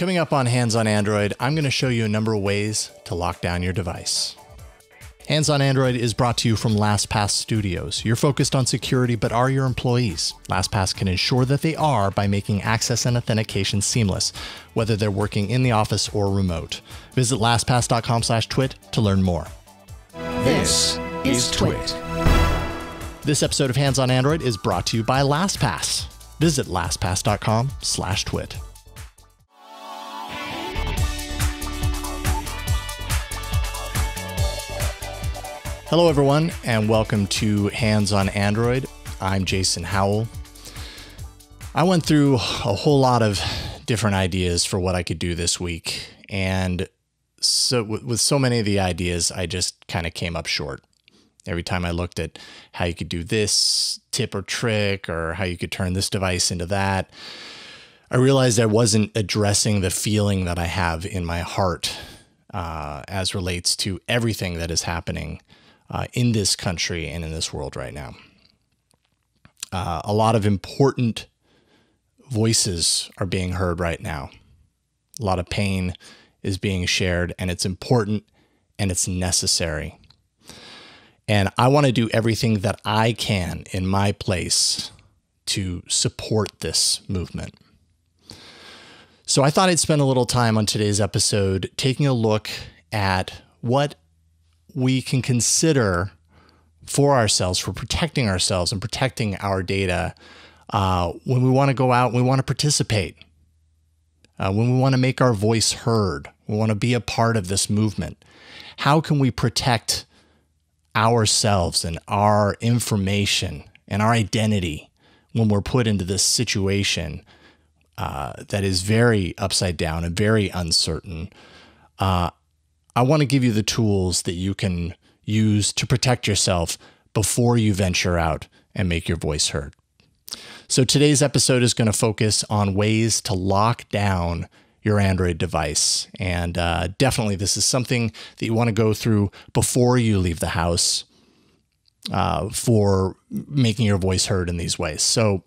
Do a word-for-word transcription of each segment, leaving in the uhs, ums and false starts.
Coming up on Hands on Android, I'm going to show you a number of ways to lock down your device. Hands on Android is brought to you from LastPass Studios. You're focused on security, but are your employees? LastPass can ensure that they are by making access and authentication seamless, whether they're working in the office or remote. Visit lastpass dot com slash twit to learn more. This is Twit. This episode of Hands on Android is brought to you by LastPass. Visit lastpass dot com slash twit. Hello everyone, and welcome to Hands on Android. I'm Jason Howell. I went through a whole lot of different ideas for what I could do this week. And so with so many of the ideas, I just kind of came up short. Every time I looked at how you could do this tip or trick, or how you could turn this device into that, I realized I wasn't addressing the feeling that I have in my heart uh, as relates to everything that is happening Uh, in this country and in this world right now. Uh, a lot of important voices are being heard right now. A lot of pain is being shared, and it's important and it's necessary. And I want to do everything that I can in my place to support this movement. So I thought I'd spend a little time on today's episode taking a look at what we can consider for ourselves, for protecting ourselves and protecting our data uh, when we want to go out, we want to participate, uh, when we want to make our voice heard, we want to be a part of this movement. How can we protect ourselves and our information and our identity when we're put into this situation uh, that is very upside down and very uncertain? Uh, I want to give you the tools that you can use to protect yourself before you venture out and make your voice heard. So today's episode is going to focus on ways to lock down your Android device. And uh, definitely this is something that you want to go through before you leave the house uh, for making your voice heard in these ways. So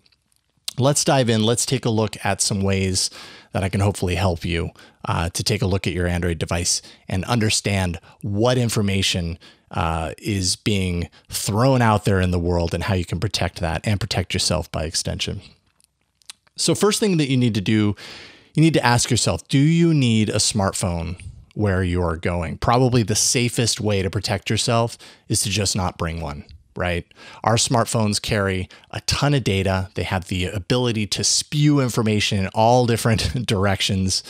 let's dive in. Let's take a look at some ways that I can hopefully help you uh, to take a look at your Android device and understand what information uh, is being thrown out there in the world and how you can protect that and protect yourself by extension. So first thing that you need to do, you need to ask yourself, do you need a smartphone where you are going? Probably the safest way to protect yourself is to just not bring one. Right? Our smartphones carry a ton of data. They have the ability to spew information in all different directions,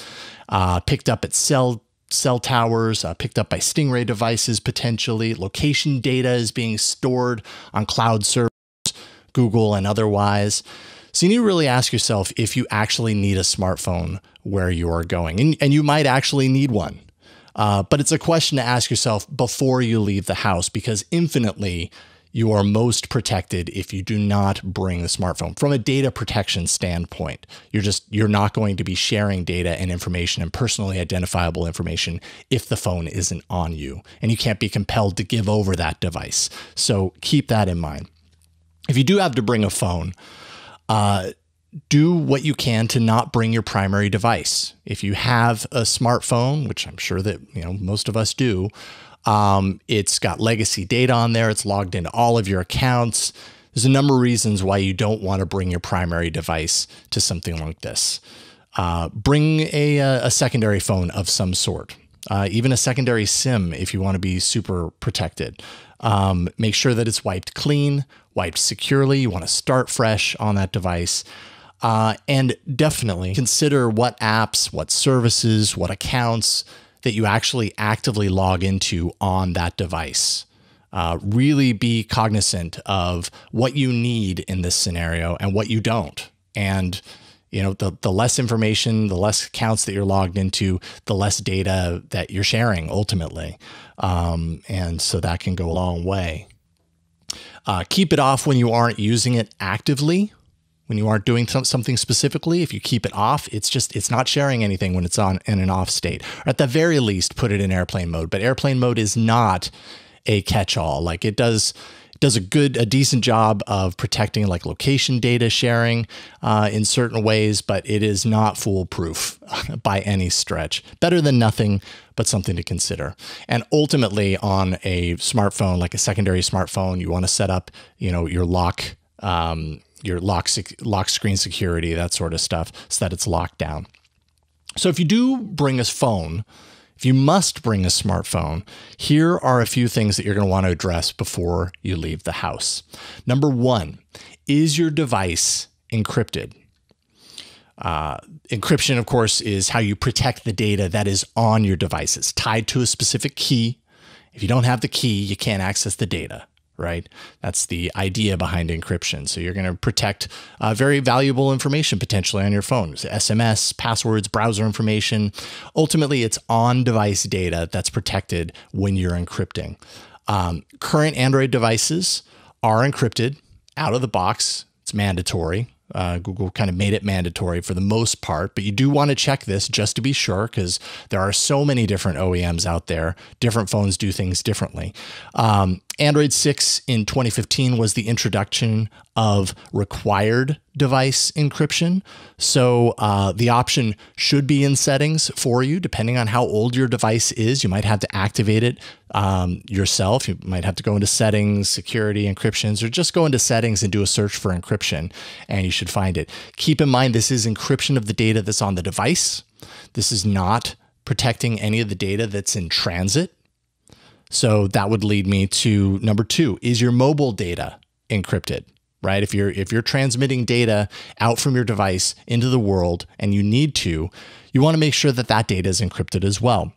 uh, picked up at cell cell towers, uh, picked up by Stingray devices, potentially. Location data is being stored on cloud servers, Google and otherwise. So you need to really ask yourself if you actually need a smartphone where you are going. And, and you might actually need one. Uh, but it's a question to ask yourself before you leave the house, because infinitely, you are most protected if you do not bring the smartphone. From a data protection standpoint, you're just, you're not going to be sharing data and information and personally identifiable information if the phone isn't on you, and you can't be compelled to give over that device. So keep that in mind. If you do have to bring a phone, uh, do what you can to not bring your primary device. If you have a smartphone, which I'm sure that, you know, most of us do, Um, it's got legacy data on there. It's logged into all of your accounts. There's a number of reasons why you don't want to bring your primary device to something like this. Uh, bring a, a secondary phone of some sort, uh, even a secondary SIM if you want to be super protected. Um, make sure that it's wiped clean, wiped securely. You want to start fresh on that device. Uh, and definitely consider what apps, what services, what accounts that you actually actively log into on that device. Uh, really be cognizant of what you need in this scenario and what you don't. And you know, the, the less information, the less accounts that you're logged into, the less data that you're sharing ultimately. Um, and so that can go a long way. Uh, keep it off when you aren't using it actively. When you aren't doing something specifically, if you keep it off, it's just, it's not sharing anything when it's on in an off state. Or at the very least, put it in airplane mode. But airplane mode is not a catch-all. Like it does, does a good, a decent job of protecting like location data sharing uh, in certain ways, but it is not foolproof by any stretch. Better than nothing, but something to consider. And ultimately on a smartphone, like a secondary smartphone, you want to set up, you know, your lock, um, your lock, lock screen security, that sort of stuff, so that it's locked down. So if you do bring a phone, if you must bring a smartphone, here are a few things that you're going to want to address before you leave the house. Number one, is your device encrypted? Uh, encryption, of course, is how you protect the data that is on your device. It's tied to a specific key. If you don't have the key, you can't access the data, right? That's the idea behind encryption. So you're going to protect uh, very valuable information potentially on your phone, so S M S, passwords, browser information. Ultimately, it's on-device data that's protected when you're encrypting. Um, current Android devices are encrypted out of the box. It's mandatory. Uh, Google kind of made it mandatory for the most part, but you do want to check this just to be sure, because there are so many different O E Ms out there. Different phones do things differently. Um, Android six in twenty fifteen was the introduction of required device encryption. So uh, the option should be in settings for you, depending on how old your device is. You might have to activate it um, yourself. You might have to go into settings, security, encryptions, or just go into settings and do a search for encryption, and you should find it. Keep in mind, this is encryption of the data that's on the device. This is not protecting any of the data that's in transit. So that would lead me to number two, is your mobile data encrypted? Right? If you're if you're transmitting data out from your device into the world and you need to, you want to make sure that that data is encrypted as well.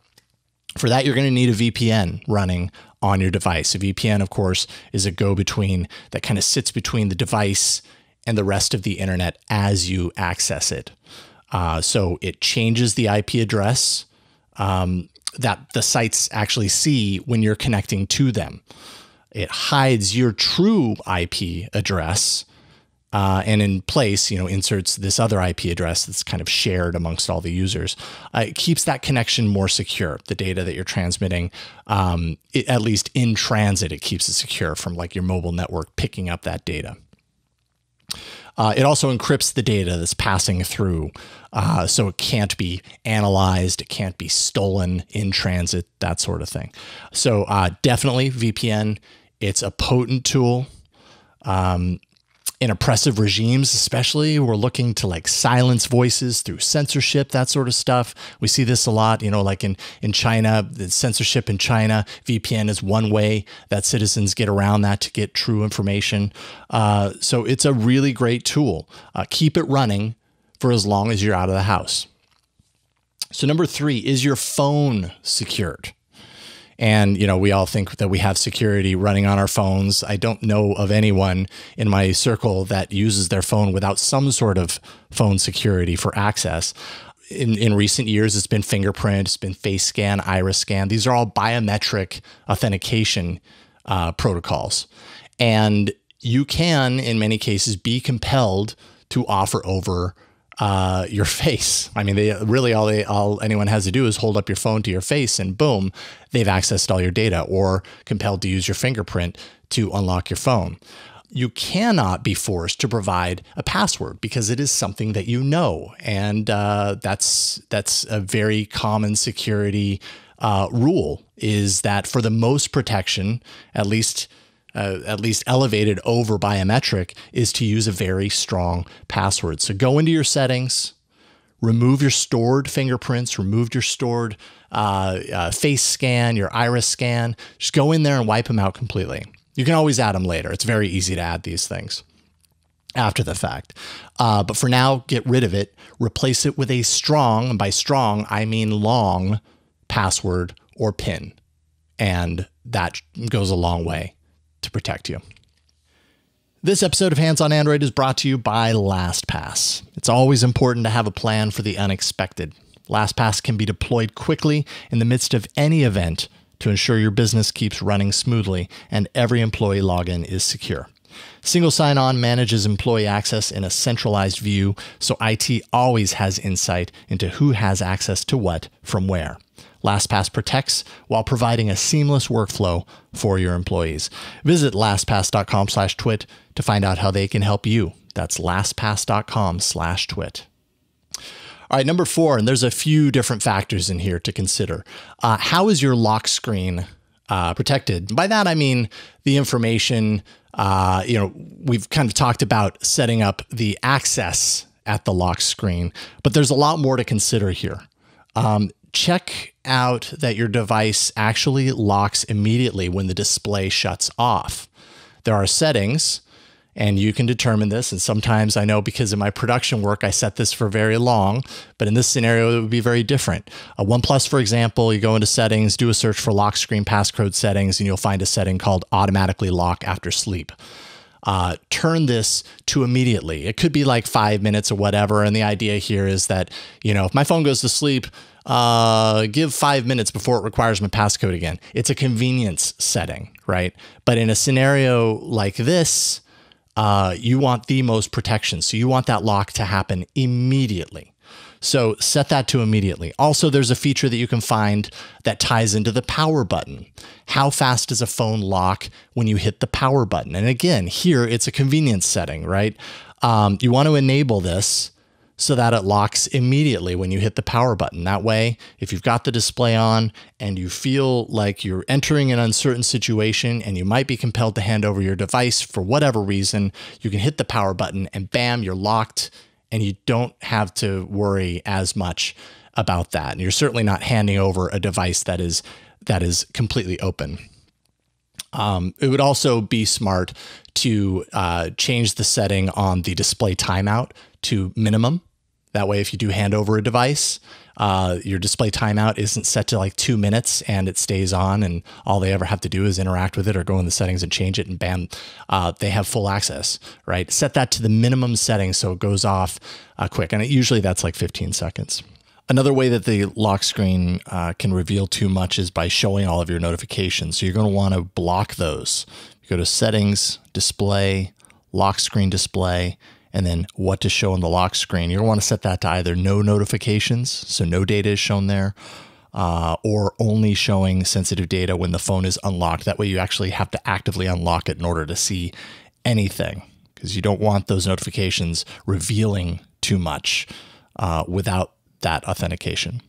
For that, you're going to need a V P N running on your device. A V P N, of course, is a go-between that kind of sits between the device and the rest of the internet as you access it. Uh, so it changes the I P address um, that the sites actually see when you're connecting to them. It hides your true I P address uh, and in place, you know, inserts this other I P address that's kind of shared amongst all the users. Uh, it keeps that connection more secure. The data that you're transmitting, um, it, at least in transit, it keeps it secure from like your mobile network picking up that data. Uh, it also encrypts the data that's passing through, uh, so it can't be analyzed, it can't be stolen in transit, that sort of thing. So uh, definitely V P N, it's a potent tool. Um, in oppressive regimes, especially, we're looking to like silence voices through censorship, that sort of stuff. We see this a lot, you know, like in, in China, the censorship in China, V P N is one way that citizens get around that to get true information. Uh, so it's a really great tool. Uh, keep it running for as long as you're out of the house. So number three, is your phone secured? And, you know, we all think that we have security running on our phones. I don't know of anyone in my circle that uses their phone without some sort of phone security for access. In, in recent years, it's been fingerprint, it's been face scan, iris scan. These are all biometric authentication uh, protocols. And you can, in many cases, be compelled to offer over Uh, your face. I mean, they really all they all anyone has to do is hold up your phone to your face, and boom, they've accessed all your data, or compelled to use your fingerprint to unlock your phone. You cannot be forced to provide a password because it is something that you know, and uh, that's that's a very common security uh, rule. Is that for the most protection, at least. Uh, at least elevated over biometric, is to use a very strong password. So go into your settings, remove your stored fingerprints, remove your stored uh, uh, face scan, your iris scan. Just go in there and wipe them out completely. You can always add them later. It's very easy to add these things after the fact. Uh, but for now, get rid of it. Replace it with a strong, and by strong, I mean long, password or PIN. And that goes a long way to protect you. This episode of Hands on Android is brought to you by LastPass. It's always important to have a plan for the unexpected. LastPass can be deployed quickly in the midst of any event to ensure your business keeps running smoothly and every employee login is secure. Single sign-on manages employee access in a centralized view, so I T always has insight into who has access to what from where. LastPass protects while providing a seamless workflow for your employees. Visit LastPass dot com slash twit to find out how they can help you. That's LastPass dot com slash twit. All right, number four, and there's a few different factors in here to consider. Uh, how is your lock screen uh, protected? By that, I mean the information, uh, you know, we've kind of talked about setting up the access at the lock screen, but there's a lot more to consider here. Um, check out that your device actually locks immediately when the display shuts off. There are settings, and you can determine this. And sometimes I know because in my production work, I set this for very long, but in this scenario, it would be very different. A OnePlus, for example, you go into settings, do a search for lock screen passcode settings, and you'll find a setting called automatically lock after sleep. Uh, turn this to immediately. It could be like five minutes or whatever. And the idea here is that, you know, if my phone goes to sleep, uh, give five minutes before it requires my passcode again. It's a convenience setting, right? But in a scenario like this, Uh, you want the most protection. So you want that lock to happen immediately. So set that to immediately. Also, there's a feature that you can find that ties into the power button. How fast is a phone lock when you hit the power button? And again, here it's a convenience setting, right? Um, you want to enable this so that it locks immediately when you hit the power button. That way, if you've got the display on and you feel like you're entering an uncertain situation and you might be compelled to hand over your device for whatever reason, you can hit the power button and bam, you're locked and you don't have to worry as much about that. And you're certainly not handing over a device that is, that is completely open. Um, it would also be smart to uh, change the setting on the display timeout to minimum. That way, if you do hand over a device, uh, your display timeout isn't set to like two minutes and it stays on and all they ever have to do is interact with it or go in the settings and change it and bam, uh, they have full access, right? Set that to the minimum setting so it goes off uh, quick. And it, usually that's like fifteen seconds. Another way that the lock screen uh, can reveal too much is by showing all of your notifications. So you're going to want to block those. You go to settings, display, lock screen display, and then what to show on the lock screen. You're going to want to set that to either no notifications, so no data is shown there, uh, or only showing sensitive data when the phone is unlocked. That way you actually have to actively unlock it in order to see anything because you don't want those notifications revealing too much uh, without that authentication.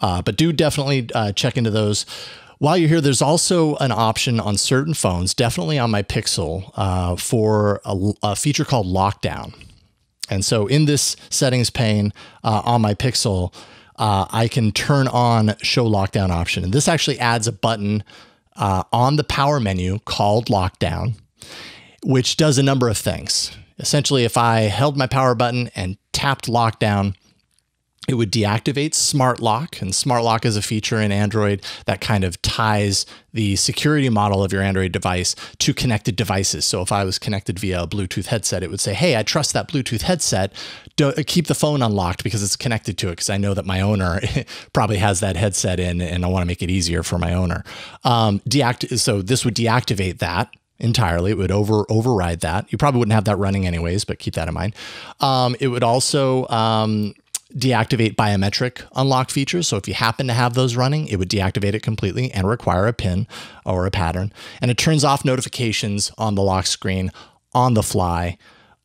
Uh, but do definitely uh, check into those. While you're here, there's also an option on certain phones, definitely on my Pixel, uh, for a, a feature called lockdown. And so in this settings pane uh, on my Pixel, uh, I can turn on show lockdown option. And this actually adds a button uh, on the power menu called lockdown, which does a number of things. Essentially, if I held my power button and tapped lockdown, it would deactivate Smart Lock, and Smart Lock is a feature in Android that kind of ties the security model of your Android device to connected devices. So if I was connected via a Bluetooth headset, it would say, hey, I trust that Bluetooth headset. Don't keep the phone unlocked because it's connected to it, because I know that my owner probably has that headset in and I want to make it easier for my owner. Um, deact so this would deactivate that entirely. It would over override that. You probably wouldn't have that running anyways, but keep that in mind. Um, it would also... Um, deactivate biometric unlock features. So if you happen to have those running, it would deactivate it completely and require a PIN or a pattern. And it turns off notifications on the lock screen on the fly.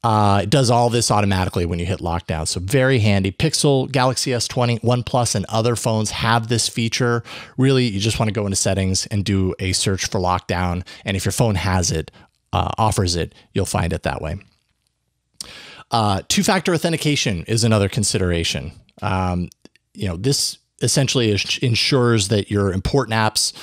Uh, it does all this automatically when you hit lockdown. So very handy. Pixel, Galaxy S twenty, OnePlus, and other phones have this feature. Really, you just want to go into settings and do a search for lockdown. And if your phone has it, uh, offers it, you'll find it that way. Uh, two-factor authentication is another consideration. Um, you know, this essentially is, ensures that your important apps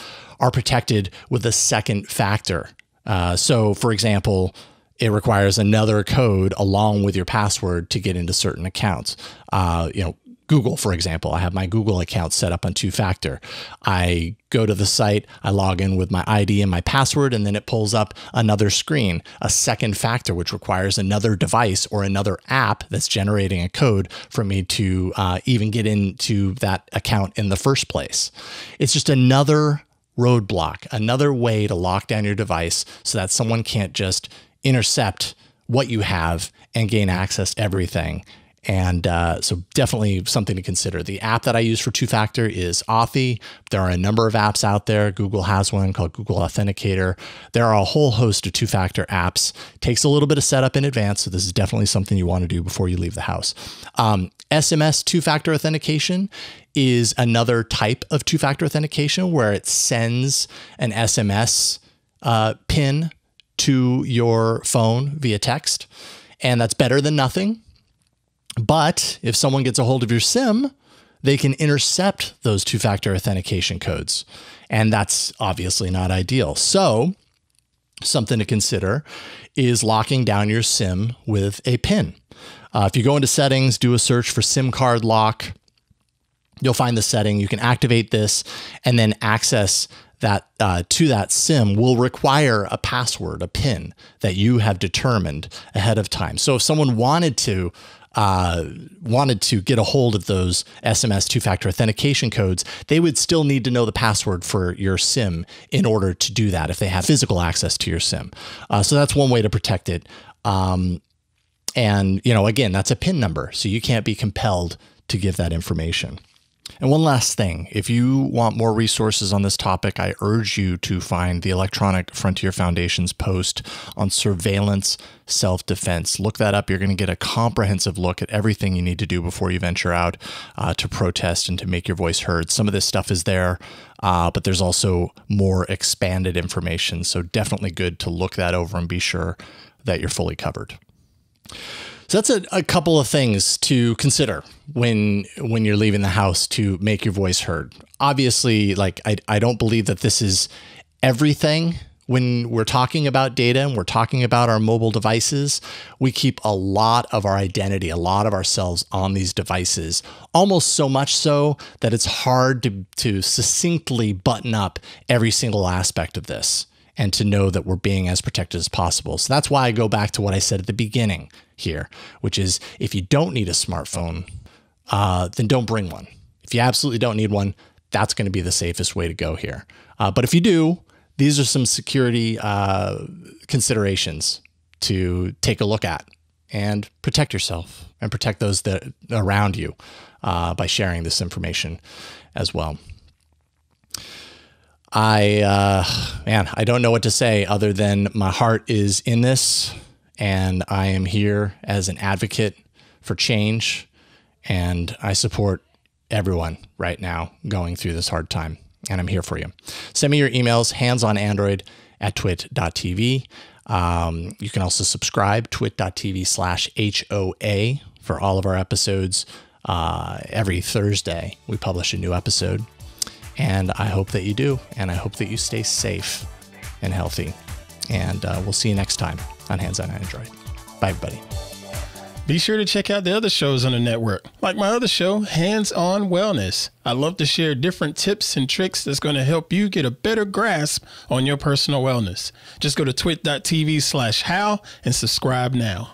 are protected with a second factor. Uh, so, for example, it requires another code along with your password to get into certain accounts. Uh, you know, Google, for example, I have my Google account set up on two-factor. I go to the site, I log in with my I D and my password, and then it pulls up another screen, a second factor, which requires another device or another app that's generating a code for me to uh, even get into that account in the first place. It's just another roadblock, another way to lock down your device so that someone can't just intercept what you have and gain access to everything And uh, so definitely something to consider. The app that I use for two-factor is Authy. There are a number of apps out there. Google has one called Google Authenticator. There are a whole host of two-factor apps. Takes a little bit of setup in advance, so this is definitely something you want to do before you leave the house. Um, S M S two-factor authentication is another type of two-factor authentication where it sends an S M S uh, PIN to your phone via text, and that's better than nothing. But if someone gets a hold of your SIM, they can intercept those two-factor authentication codes, and that's obviously not ideal. So something to consider is locking down your SIM with a PIN. Uh, if you go into settings, do a search for SIM card lock, you'll find the setting. You can activate this, and then access that uh, to that SIM will require a password, a PIN that you have determined ahead of time. So if someone wanted to Uh, wanted to get a hold of those S M S two-factor authentication codes, they would still need to know the password for your SIM in order to do that if they have physical access to your SIM. Uh, so that's one way to protect it. Um, and, you know, again, that's a PIN number, so you can't be compelled to give that information. And one last thing, if you want more resources on this topic, I urge you to find the Electronic Frontier Foundation's post on surveillance self-defense. Look that up. You're going to get a comprehensive look at everything you need to do before you venture out uh, to protest and to make your voice heard. Some of this stuff is there, uh, but there's also more expanded information. So definitely good to look that over and be sure that you're fully covered. So that's a, a couple of things to consider when when you're leaving the house to make your voice heard. Obviously, like I, I don't believe that this is everything. When we're talking about data and we're talking about our mobile devices, we keep a lot of our identity, a lot of ourselves on these devices, almost so much so that it's hard to, to succinctly button up every single aspect of this and to know that we're being as protected as possible. So that's why I go back to what I said at the beginning here, which is if you don't need a smartphone, uh, then don't bring one. If you absolutely don't need one, that's going to be the safest way to go here. Uh, but if you do, these are some security uh, considerations to take a look at and protect yourself and protect those that around you uh, by sharing this information as well. I, uh, man, I don't know what to say other than my heart is in this, and I am here as an advocate for change, and I support everyone right now going through this hard time, and I'm here for you. Send me your emails, hands on android at twit dot t v. Um, you can also subscribe, twit dot t v slash H O A for all of our episodes. Uh, every Thursday, we publish a new episode. And I hope that you do. And I hope that you stay safe and healthy. And uh, we'll see you next time on Hands on Android. Bye, everybody. Be sure to check out the other shows on the network, like my other show, Hands on Wellness. I love to share different tips and tricks that's going to help you get a better grasp on your personal wellness. Just go to twit dot t v slash how and subscribe now.